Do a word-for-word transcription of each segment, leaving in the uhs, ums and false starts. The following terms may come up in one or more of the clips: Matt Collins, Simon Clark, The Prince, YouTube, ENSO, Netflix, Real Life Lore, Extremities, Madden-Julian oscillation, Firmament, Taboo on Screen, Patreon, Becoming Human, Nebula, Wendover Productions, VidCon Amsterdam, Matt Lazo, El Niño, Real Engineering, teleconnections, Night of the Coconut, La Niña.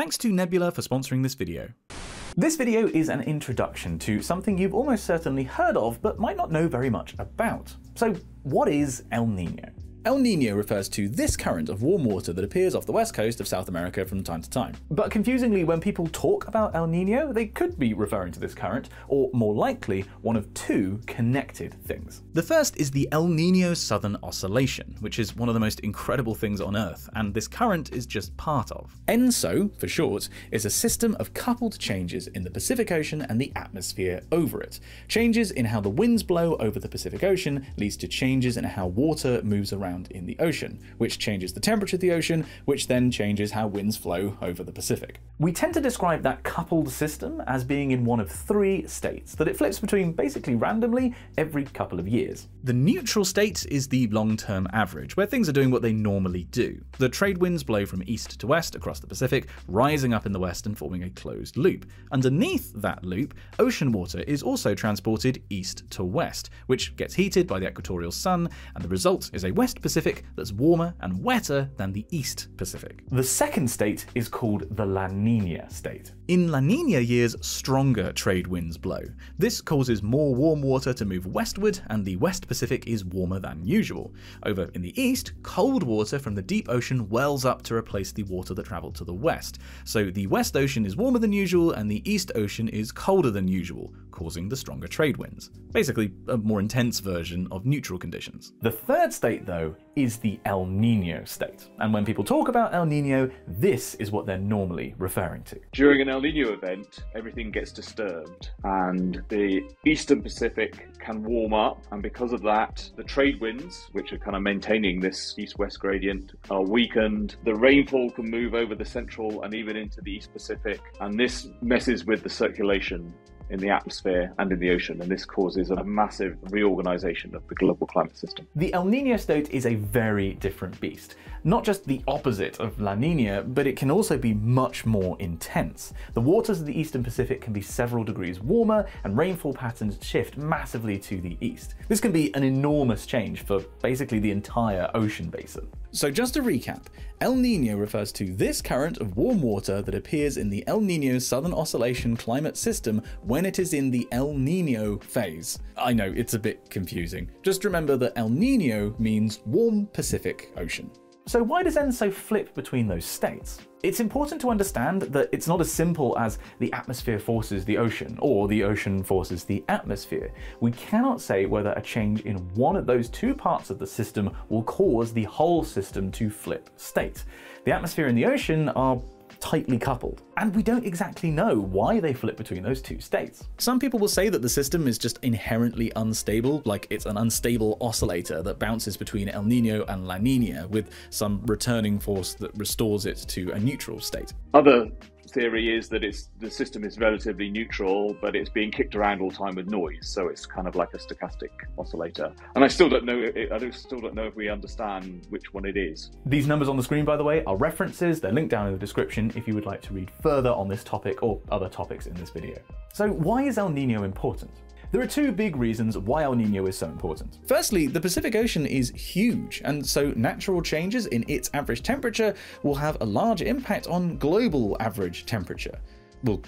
Thanks to Nebula for sponsoring this video. This video is an introduction to something you've almost certainly heard of, but might not know very much about. So what is El Niño? El Niño refers to this current of warm water that appears off the west coast of South America from time to time. But confusingly, when people talk about El Niño, they could be referring to this current, or more likely, one of two connected things. The first is the El Niño Southern Oscillation, which is one of the most incredible things on Earth, and this current is just part of. ENSO, for short, is a system of coupled changes in the Pacific Ocean and the atmosphere over it. Changes in how the winds blow over the Pacific Ocean leads to changes in how water moves around in the ocean, which changes the temperature of the ocean, which then changes how winds flow over the Pacific. We tend to describe that coupled system as being in one of three states, that it flips between basically randomly every couple of years. The neutral state is the long-term average, where things are doing what they normally do. The trade winds blow from east to west across the Pacific, rising up in the west and forming a closed loop. Underneath that loop, ocean water is also transported east to west, which gets heated by the equatorial sun, and the result is a West Pacific that's warmer and wetter than the East Pacific. The second state is called the La Niña state. In La Niña years, stronger trade winds blow. This causes more warm water to move westward, and the West Pacific is warmer than usual. Over in the east, cold water from the deep ocean wells up to replace the water that traveled to the west. So the West Ocean is warmer than usual, and the The East Ocean is colder than usual, causing the stronger trade winds. Basically, a more intense version of neutral conditions. The third state, though, is the El Niño state. And when people talk about El Niño, this is what they're normally referring to. During an El Niño event, everything gets disturbed, and the Eastern Pacific can warm up, and because of that, the trade winds, which are kind of maintaining this east-west gradient, are weakened. The rainfall can move over the central and even into the East Pacific, and this messes with the circulation in the atmosphere and in the ocean, and this causes a massive reorganization of the global climate system. The El Niño state is a very different beast. Not just the opposite of La Niña, but it can also be much more intense. The waters of the Eastern Pacific can be several degrees warmer, and rainfall patterns shift massively to the east. This can be an enormous change for basically the entire ocean basin. So just to recap, El Niño refers to this current of warm water that appears in the El Niño Southern Oscillation climate system when it is in the El Niño phase. I know, it's a bit confusing. Just remember that El Niño means warm Pacific Ocean. So why does ENSO flip between those states? It's important to understand that it's not as simple as the atmosphere forces the ocean, or the ocean forces the atmosphere. We cannot say whether a change in one of those two parts of the system will cause the whole system to flip state. The atmosphere and the ocean are tightly coupled, and we don't exactly know why they flip between those two states. Some people will say that the system is just inherently unstable, like it's an unstable oscillator that bounces between El Niño and La Niña, with some returning force that restores it to a neutral state. Other theory is that it's the system is relatively neutral, but it's being kicked around all the time with noise, so it's kind of like a stochastic oscillator. And I still don't know. I still don't know if we understand which one it is. These numbers on the screen, by the way, are references. They're linked down in the description if you would like to read further on this topic or other topics in this video. So why is El Niño important? There are two big reasons why El Niño is so important. Firstly, the Pacific Ocean is huge, and so natural changes in its average temperature will have a large impact on global average temperature. We'll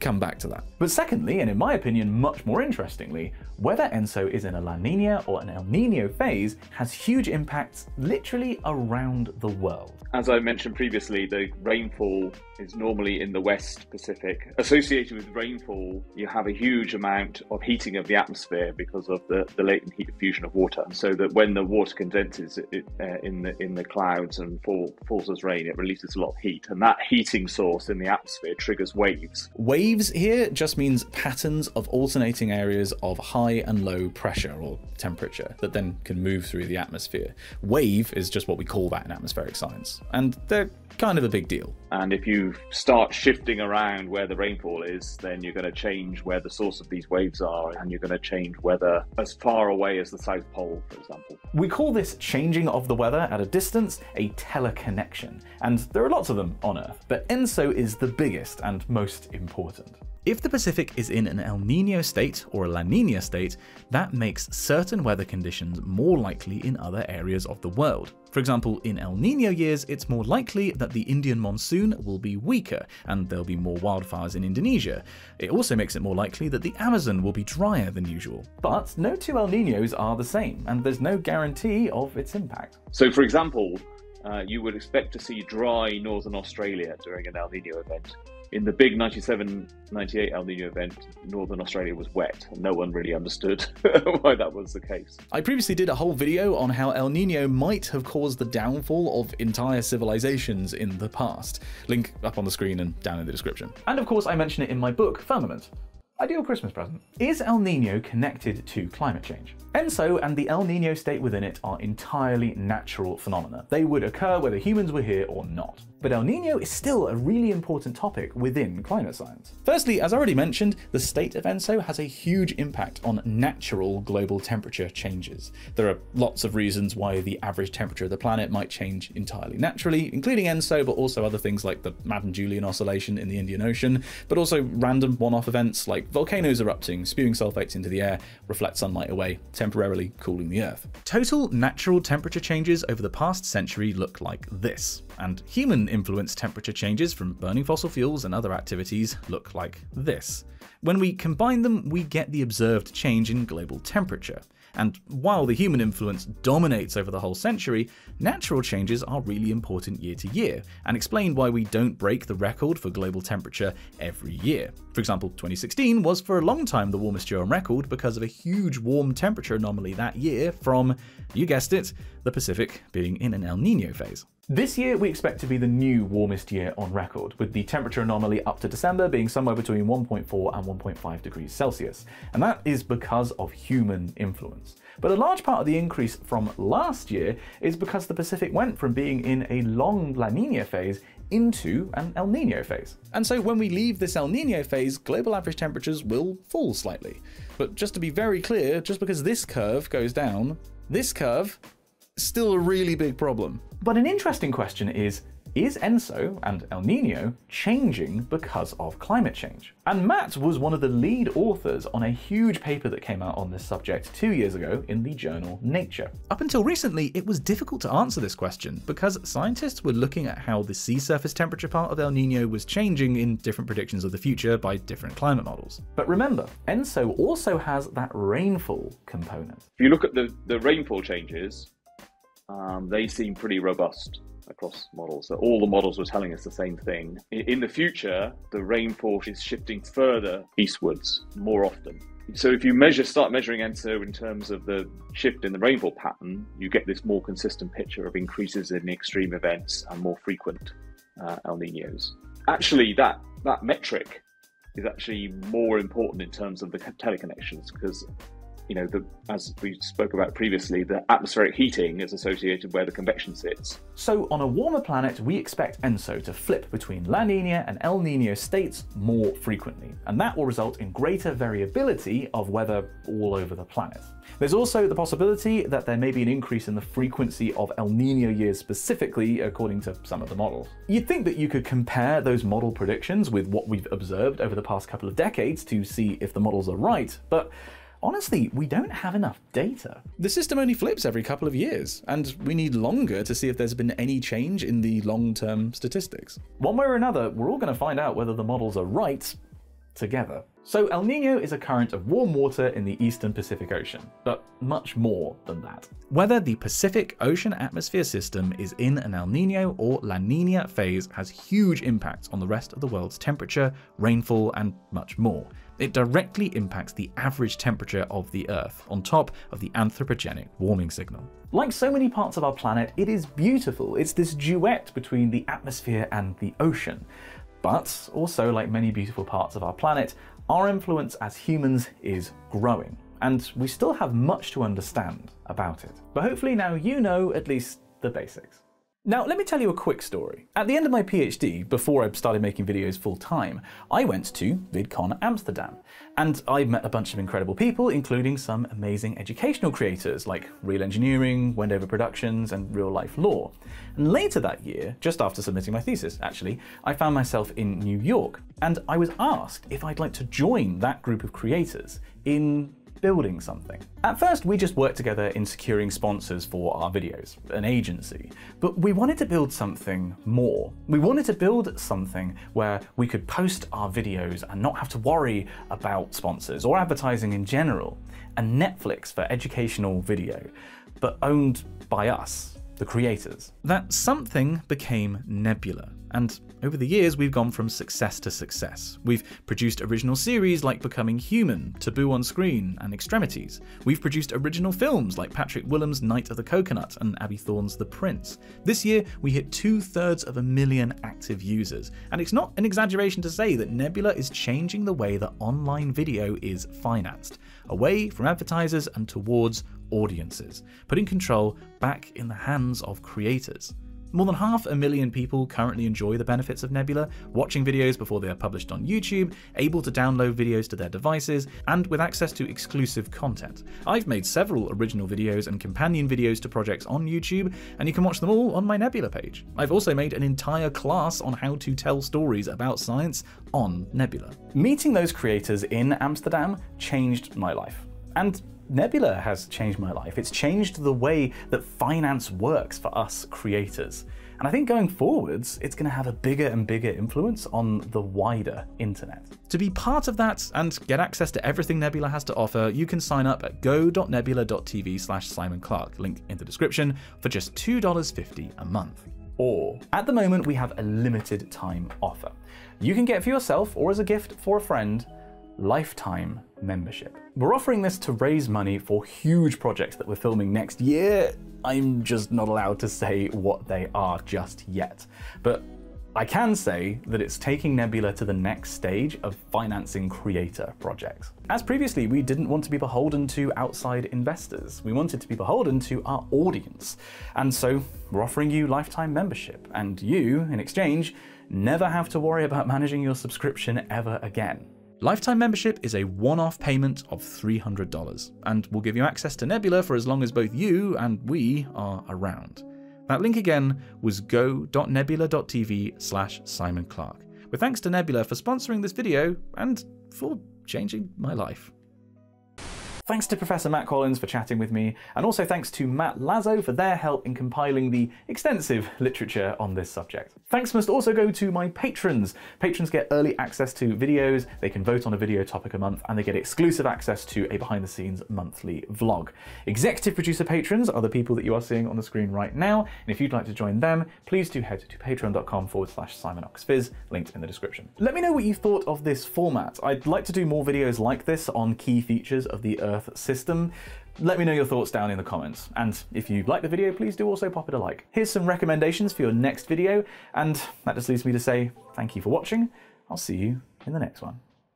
come back to that. But secondly, and in my opinion much more interestingly, whether ENSO is in a La Niña or an El Niño phase has huge impacts literally around the world. As I mentioned previously, the rainfall is normally in the West Pacific. Associated with rainfall, you have a huge amount of heating of the atmosphere because of the, the latent heat diffusion of water, so that when the water condenses it, uh, in, the, in the clouds and fall, falls as rain, it releases a lot of heat, and that heating source in the atmosphere triggers waves. Waves Waves here just means patterns of alternating areas of high and low pressure or temperature that then can move through the atmosphere. Wave is just what we call that in atmospheric science, and they're kind of a big deal. And if you start shifting around where the rainfall is, then you're going to change where the source of these waves are, and you're going to change weather as far away as the South Pole, for example. We call this changing of the weather at a distance a teleconnection, and there are lots of them on Earth, but ENSO is the biggest and most important. If the Pacific is in an El Nino state or a La Nina state, that makes certain weather conditions more likely in other areas of the world. For example, in El Nino years, it's more likely that the Indian monsoon will be weaker and there'll be more wildfires in Indonesia. It also makes it more likely that the Amazon will be drier than usual. But no two El Niños are the same, and there's no guarantee of its impact. So for example, uh, you would expect to see dry northern Australia during an El Nino event. In the big ninety-seven ninety-eight El Niño event, Northern Australia was wet, and no one really understood why that was the case. I previously did a whole video on how El Niño might have caused the downfall of entire civilizations in the past. Link up on the screen and down in the description. And of course I mention it in my book, Firmament. Ideal Christmas present. Is El Niño connected to climate change? ENSO and the El Niño state within it are entirely natural phenomena. They would occur whether humans were here or not. But El Niño is still a really important topic within climate science. Firstly, as already mentioned, the state of ENSO has a huge impact on natural global temperature changes. There are lots of reasons why the average temperature of the planet might change entirely naturally, including ENSO, but also other things like the Madden-Julian oscillation in the Indian Ocean, but also random one-off events like volcanoes erupting, spewing sulfates into the air, reflect sunlight away, temporarily cooling the Earth. Total natural temperature changes over the past century look like this, and human influenced temperature changes from burning fossil fuels and other activities look like this. When we combine them, we get the observed change in global temperature. And while the human influence dominates over the whole century, natural changes are really important year to year, and explain why we don't break the record for global temperature every year. For example, twenty sixteen was for a long time the warmest year on record because of a huge warm temperature anomaly that year from, you guessed it, the Pacific being in an El Niño phase. This year we expect to be the new warmest year on record, with the temperature anomaly up to December being somewhere between one point four and one point five degrees Celsius, and that is because of human influence. But a large part of the increase from last year is because the Pacific went from being in a long La Niña phase into an El Niño phase. And so when we leave this El Niño phase, global average temperatures will fall slightly. But just to be very clear, just because this curve goes down, this curve still a really big problem. But an interesting question is, is ENSO and El Niño changing because of climate change? And Matt was one of the lead authors on a huge paper that came out on this subject two years ago in the journal Nature. Up until recently, it was difficult to answer this question because scientists were looking at how the sea surface temperature part of El Niño was changing in different predictions of the future by different climate models. But remember, ENSO also has that rainfall component. If you look at the, the rainfall changes, Um, they seem pretty robust across models. So all the models were telling us the same thing. In the future, the rainfall is shifting further eastwards more often. So if you measure, start measuring ENSO in terms of the shift in the rainfall pattern, you get this more consistent picture of increases in extreme events and more frequent uh, El Niños. Actually, that, that metric is actually more important in terms of the teleconnections, because You know, the, as we spoke about previously, the atmospheric heating is associated where the convection sits. So on a warmer planet, we expect ENSO to flip between La Niña and El Niño states more frequently, and that will result in greater variability of weather all over the planet. There's also the possibility that there may be an increase in the frequency of El Niño years specifically, according to some of the models. You'd think that you could compare those model predictions with what we've observed over the past couple of decades to see if the models are right, but honestly, we don't have enough data. The system only flips every couple of years, and we need longer to see if there's been any change in the long-term statistics. One way or another, we're all going to find out whether the models are right together. So El Niño is a current of warm water in the eastern Pacific Ocean, but much more than that. Whether the Pacific Ocean atmosphere system is in an El Niño or La Niña phase has huge impacts on the rest of the world's temperature, rainfall, and much more. It directly impacts the average temperature of the Earth, on top of the anthropogenic warming signal. Like so many parts of our planet, it is beautiful. It's this duet between the atmosphere and the ocean. But also, like many beautiful parts of our planet, our influence as humans is growing, and we still have much to understand about it. But hopefully now you know at least the basics. Now, let me tell you a quick story. At the end of my PhD, before I started making videos full time, I went to VidCon Amsterdam, and I met a bunch of incredible people, including some amazing educational creators like Real Engineering, Wendover Productions, and Real Life Lore. And later that year, just after submitting my thesis actually, I found myself in New York, and I was asked if I'd like to join that group of creators in building something. At first, we just worked together in securing sponsors for our videos, an agency, but we wanted to build something more. We wanted to build something where we could post our videos and not have to worry about sponsors or advertising in general, and Netflix for educational video, but owned by us, the creators. That something became Nebula, and over the years we've gone from success to success. We've produced original series like Becoming Human, Taboo on Screen, and Extremities. We've produced original films like Patrick Willem's Night of the Coconut and Abby Thorne's The Prince. This year we hit two-thirds of a million active users, and it's not an exaggeration to say that Nebula is changing the way that online video is financed, away from advertisers and towards audiences, putting control back in the hands of creators. More than half a million people currently enjoy the benefits of Nebula, watching videos before they are published on YouTube, able to download videos to their devices, and with access to exclusive content. I've made several original videos and companion videos to projects on YouTube, and you can watch them all on my Nebula page. I've also made an entire class on how to tell stories about science on Nebula. Meeting those creators in Amsterdam changed my life, and Nebula has changed my life. It's changed the way that finance works for us creators. And I think going forwards, it's going to have a bigger and bigger influence on the wider internet. To be part of that and get access to everything Nebula has to offer, you can sign up at go dot nebula dot t v slash Simon Clark, link in the description, for just two dollars fifty a month. Or, at the moment, we have a limited time offer. You can get for yourself or as a gift for a friend lifetime membership. We're offering this to raise money for huge projects that we're filming next year. I'm just not allowed to say what they are just yet, but I can say that it's taking Nebula to the next stage of financing creator projects. As previously, we didn't want to be beholden to outside investors. We wanted to be beholden to our audience. And so we're offering you lifetime membership, and you, in exchange, never have to worry about managing your subscription ever again. Lifetime membership is a one-off payment of three hundred dollars, and will give you access to Nebula for as long as both you and we are around. That link again was go dot nebula dot t v slash Simon Clark. With thanks to Nebula for sponsoring this video and for changing my life. Thanks to Professor Matt Collins for chatting with me, and also thanks to Matt Lazo for their help in compiling the extensive literature on this subject. Thanks must also go to my patrons. Patrons get early access to videos, they can vote on a video topic a month, and they get exclusive access to a behind-the-scenes monthly vlog. Executive producer patrons are the people that you are seeing on the screen right now, and if you'd like to join them, please do head to patreon dot com forward slash Simon Ox Fizz, linked in the description. Let me know what you thought of this format. I'd like to do more videos like this on key features of the Earth system. Let me know your thoughts down in the comments, and if you like the video, please do also pop it a like. Here's some recommendations for your next video, and that just leaves me to say thank you for watching. I'll see you in the next one.